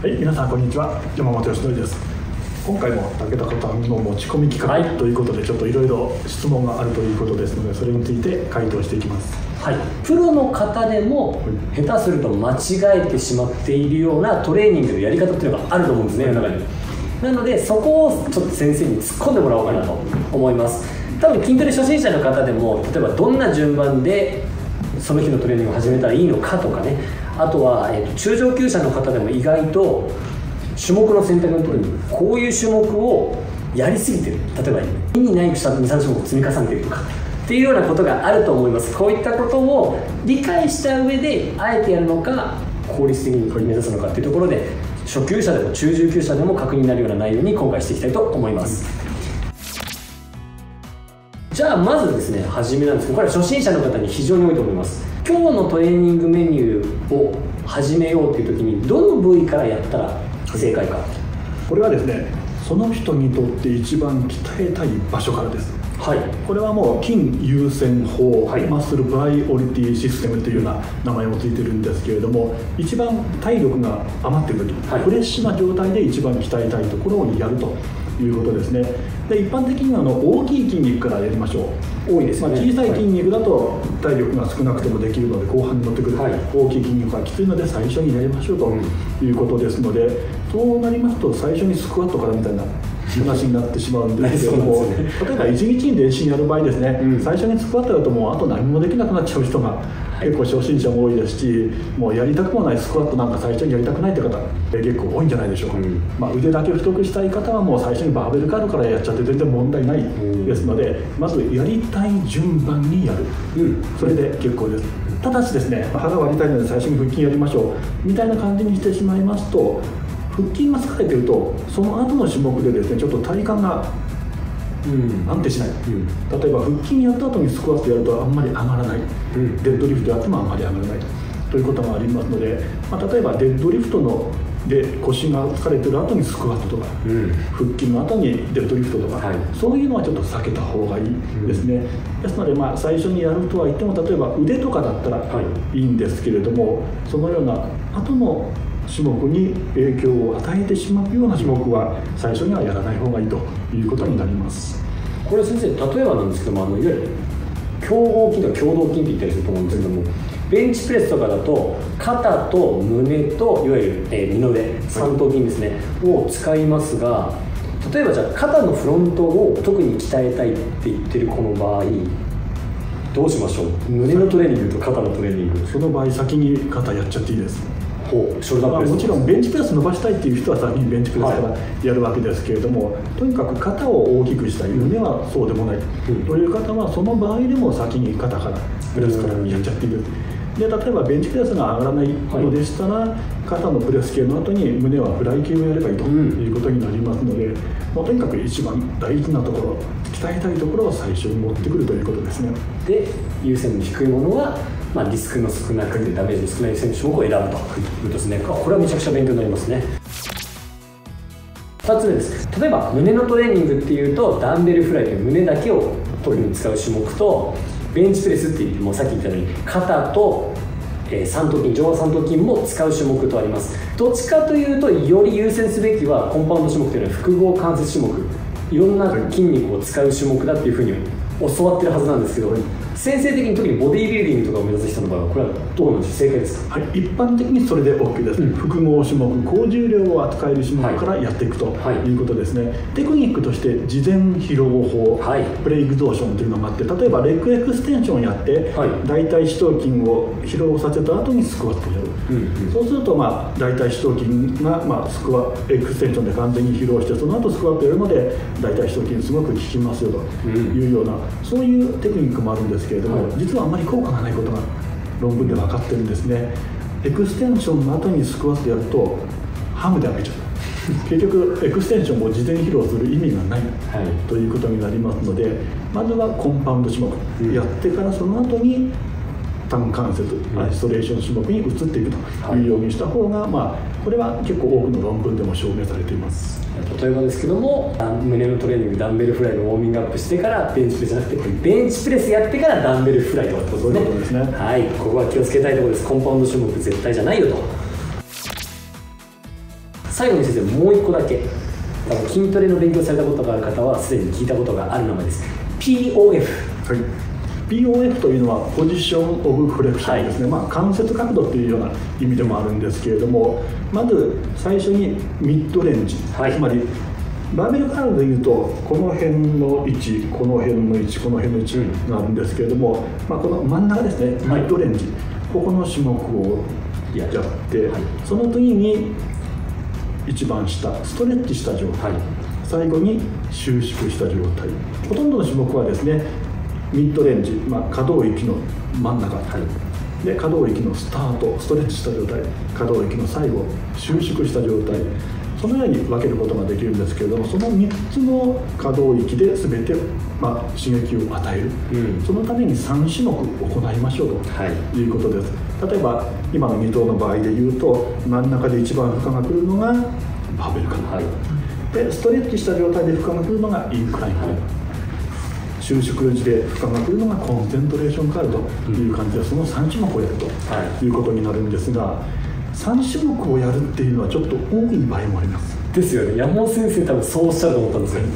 はい、皆さんこんにちは、山本義典です。今回も武田さんの持ち込み企画、はい、ということで、ちょっといろいろ質問があるということですので、それについて回答していきます。はい、プロの方でも下手すると間違えてしまっているようなトレーニングのやり方っていうのがあると思うんですね、世の中に。なのでそこをちょっと先生に突っ込んでもらおうかなと思います。多分筋トレ初心者の方でも、例えばどんな順番でその日のトレーニングを始めたらいいのかとかね、あとは、中上級者の方でも意外と種目の選択の時にこういう種目をやりすぎてる、例えば意味ない2、3種目を積み重ねてるとかっていうようなことがあると思います。こういったことを理解した上であえてやるのか、効率的に目指すのかっていうところで、初級者でも中上級者でも確認になるような内容に今回していきたいと思います。じゃあまずですね、初めなんですけど、これは初心者の方に非常に多いと思います。今日のトレーニングメニューを始めようという時に、どの部位からやったら正解か。これはですね、その人にとって一番鍛えたい場所からです。はい、これはもう筋優先法、はい、マッスルプライオリティシステムというような名前もついてるんですけれども、一番体力が余っていると、はい、フレッシュな状態で一番鍛えたいところにやるということですね。で、一般的には大きい筋肉からやりましょう。多いですね。小さい筋肉だと体力が少なくてもできるので後半に乗ってくる、はい、大きい筋肉がきついので最初にやりましょうということですので、そうなりますと最初にスクワットからみたいな話になってしまうんですけども、ね、例えば1日に練習やる場合ですね、最初にスクワットだともうあと何もできなくなっちゃう人が結構初心者も多いですし、もうやりたくもないスクワットなんか最初にやりたくないって方結構多いんじゃないでしょうか。まあ、腕だけ太くしたい方はもう最初にバーベルカードからやっちゃって全然問題ないですので、まずやりたい順番にやる、それで結構です。ただしですね、腹割りたいので最初に腹筋やりましょうみたいな感じにしてしまいますと、腹筋が疲れてるとその後の種目でですね、ちょっと体幹が安定しない、例えば腹筋やった後にスクワットやるとあんまり上がらない、デッドリフトやってもあんまり上がらないということがありますので、まあ、例えばデッドリフトで腰が疲れてる後にスクワットとか、腹筋の後にデッドリフトとか、はい、そういうのはちょっと避けた方がいいですね。ですので、まあ最初にやるとは言っても、例えば腕とかだったらいいんですけれども、そのような後の種目に影響を与えてしまうような種目は最初にはやらない方がいいということになります。これ先生、例えばなんですけども、いわゆる強合筋とか共同筋って言ったりすると思うんですけども、ベンチプレスとかだと肩と胸といわゆる二の腕、三頭筋ですね、を使いますが、例えばじゃあ肩のフロントを特に鍛えたいって言ってるこの場合どうしましょう。胸のトレーニングと肩のトレーニング、その場合先に肩やっちゃっていいです。もちろんベンチプレス伸ばしたいっていう人は先にベンチプレスからやるわけですけれども、とにかく肩を大きくしたい、胸はそうでもない、という方はその場合でも先に肩からプレスからやっちゃっている。で、例えばベンチプレスが上がらないのでしたら、肩のプレス系の後に胸はフライ系をやればいいということになりますので、とにかく一番大事なところ、鍛えたいところを最初に持ってくるということですね。で、優先の低いものはまあ、リスクの少なくてダメージの少ない選手を選ぶということですね。これはめちゃくちゃ勉強になりますね。2つ目です。例えば胸のトレーニングっていうと、ダンベルフライという胸だけを特に使う種目と、ベンチプレスって言ってもさっき言ったように肩と三頭筋、上腕三頭筋も使う種目とあります。どっちかというとより優先すべきはコンパウンド種目というのは複合関節種目、いろんな筋肉を使う種目だっていうふうに教わってるはずなんですけど、先生的に特にボディービルディングとかを目指す人の場合はこれはどうなんでしょう。正解ですか。はい、一般的にそれで OK です。複合種目、高重量を扱える種目からやっていくということですね。テクニックとして事前疲労法、プレイグゾーションというのがあって、例えばレッグエクステンションをやって、大腿四頭筋を疲労させた後にスクワットをやる、そうすると、まあ、大腿四頭筋が、エクステンションで完全に疲労して、その後スクワットやるので大腿四頭筋すごく効きますよというような、そういうテクニックもあるんですけれども、実はあまり効果がないことが論文で分かってるんですね。エクステンションの後にスクワットやるとハムで上げちゃう結局エクステンションを事前披露する意味がない、ということになりますので、まずはコンパウンド種目、やってからその後に単関節、アイソレーション種目に移っていくというようにした方が、これは結構多くの論文でも証明されています。例えばですけども、胸のトレーニング、ダンベルフライのウォーミングアップしてからベンチプレスじゃなくて、ベンチプレスやってからダンベルフライとかってことですね。はい、ここは気をつけたいところです。コンパウンド種目絶対じゃないよと。最後に先生もう1個だけ、筋トレの勉強されたことがある方はすでに聞いたことがある名前です。 POF、はいPOF というのはポジション・オブ・フレクションですね、はい、関節角度というような意味でもあるんですけれども、まず最初にミッドレンジ、はい、つまりバーベルカールでいうとこの辺の位置、この辺の位置、この辺の位置なんですけれども、この真ん中ですね、ミッドレンジ、はい、ここの種目をやって、はい、その次に一番下、ストレッチした状態、はい、最後に収縮した状態、ほとんどの種目はですねミッドレンジ、可動域の真ん中、はい、で可動域のスタート、ストレッチした状態、可動域の最後、収縮した状態、そのように分けることができるんですけれども、その3つの可動域で全て、刺激を与える、うん、そのために3種目行いましょうということです、はい、例えば今の2頭の場合でいうと真ん中で一番負荷がくるのがバーベルカール、はい、でストレッチした状態で負荷がくるのがインクラインカール、はい、収縮時で負荷がくるのがコンセントレーションカールという感じで、その3種目をやるということになるんですが、はい、3種目をやるっていうのはちょっと多い場合もありますですよね。山本先生多分そうおっしゃると思ったんですよね。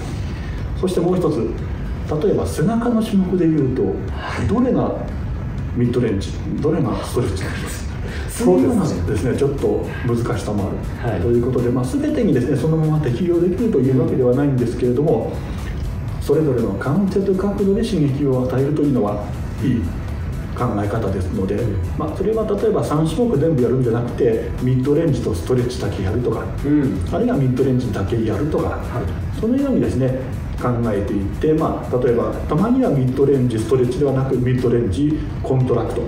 そしてもう一つ、例えば背中の種目でいうと、どれがミッドレンジ、どれがストレッチなんです。そういうのがですね、ちょっと難しさもある、はい、ということで、全てにですねそのまま適用できるというわけではないんですけれども、それぞれの関節角度で刺激を与えるというのはいい考え方ですので、それは例えば3種目全部やるんじゃなくて、ミッドレンジとストレッチだけやるとか、あるいはミッドレンジだけやるとか、そのようにですね考えていって、例えばたまにはミッドレンジストレッチではなくミッドレンジコントラクト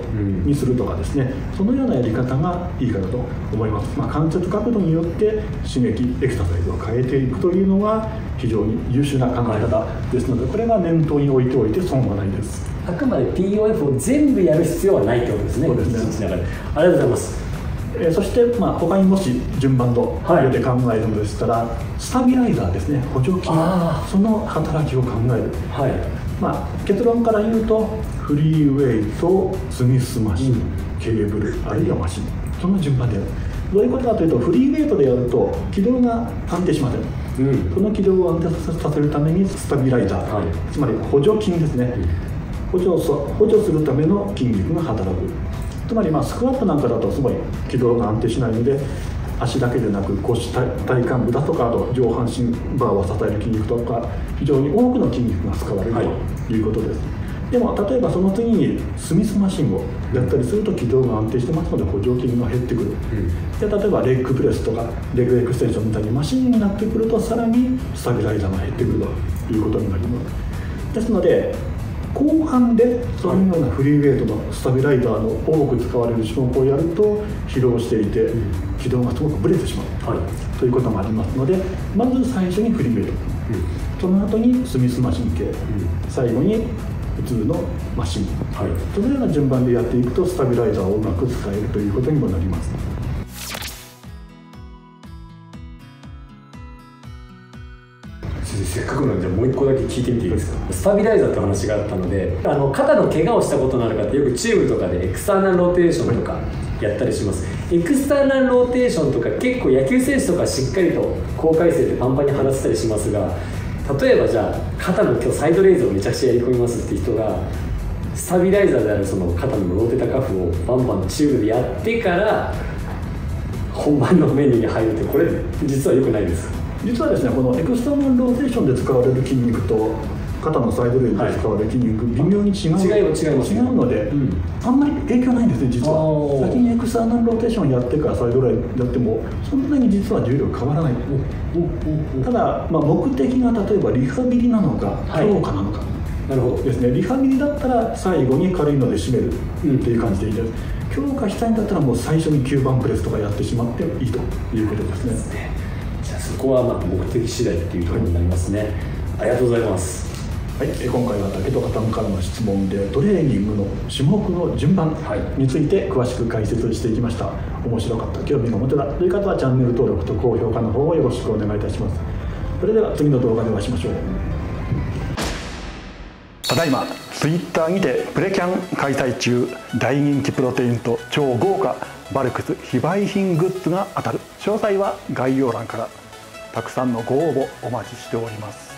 にするとかですね、そのようなやり方がいいかなと思います。関節角度によって刺激エクササイズを変えていくというのは非常に優秀な考え方ですので、これが念頭に置いておいて損はないです。あくまで POF を全部やる必要はないということですね。そうですね。ありがとうございます。そして、他にもし順番と入れて考えるのでしたら、はい、スタビライザーですね、補助器、その働きを考える、はい、結論から言うとフリーウェイとスミスマシン、ケーブルあるいはマシン、その順番でやる。どういうことかというと、フリーウェイトでやると軌道が安定しません、うん、その軌道を安定させるためにスタビライザー、はい、つまり補助筋ですね、補助するための筋肉が働く。つまりスクワットなんかだとすごい軌道が安定しないので、足だけでなく腰、体幹部だとか、あと上半身バーを支える筋肉とか、非常に多くの筋肉が使われるということです、はい、でも例えばその次にスミスマシンをやったりすると軌道が安定してますので補助筋が減ってくる、で例えばレッグプレスとかレッグエクステンションみたいにマシンになってくると、さらにスタビライザーが減ってくるということになります。ですので後半でそういうようなフリーウェイトのスタビライザーの多く使われる種目をやると疲労していて軌道がすごくブレてしまう、はい、ということもありますので、まず最初にフリーウェイト、その後にスミスマシン系、最後に普通のマシン、はい、そのような順番でやっていくとスタビライザーをうまく使えるということにもなります。せっかくなのでもう一個だけ聞いてみていいですか。スタビライザーって話があったので、肩の怪我をしたことのある方、よくチューブとかでエクスターナルローテーションとかやったりします、はい、エクスターナルローテーションとか結構野球選手とかしっかりと高回生でパンパンに話したりしますが、例えばじゃあ肩の今日サイドレイズをめちゃくちゃやり込みますって人が、スタビライザーであるその肩のローテータカフをバンバンチューブでやってから本番のメニューに入るって、これ実は良くないですか。実はですね、このエクスターナルローテーションで使われる筋肉と肩のサイドレイズで使われる筋肉、微妙に違うので、あんまり影響ないんですね。実は先にエクスターナルローテーションやってからサイドレイズやってもそんなに実は重量変わらない。ただ、目的が例えばリハビリなのか強化なのか、なるほどですね。リハビリだったら最後に軽いので締めるっていう感じでいいです。強化したいんだったらもう最初に吸盤プレスとかやってしまっていいということですね。そこは目的次第というところになりますね、はい、ありがとうございます、はい、今回は武戸方からの質問でトレーニングの種目の順番について詳しく解説していきました。面白かった、興味が持てたという方はチャンネル登録と高評価の方をよろしくお願いいたします。それでは次の動画でお会いしましょう。ただいま Twitter にてプレキャン開催中、大人気プロテインと超豪華バルクス非売品グッズが当たる。詳細は概要欄から。たくさんのご応募お待ちしております。